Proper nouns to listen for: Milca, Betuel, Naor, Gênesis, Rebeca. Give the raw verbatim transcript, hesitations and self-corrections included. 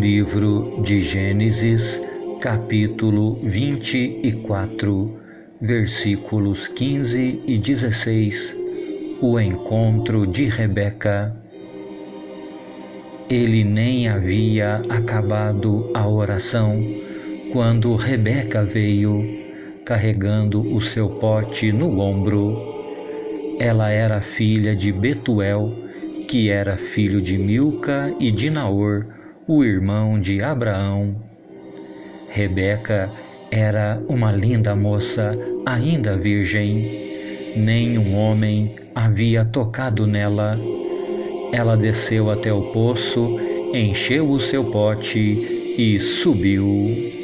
livro de Gênesis, capítulo vinte e quatro, versículos quinze e dezesseis, o encontro de Rebeca. Ele nem havia acabado a oração quando Rebeca veio, carregando o seu pote no ombro. Ela era filha de Betuel, que era filho de Milca e de Naor, o irmão de Abraão. Rebeca era uma linda moça, ainda virgem. Nenhum homem havia tocado nela. Ela desceu até o poço, encheu o seu pote e subiu.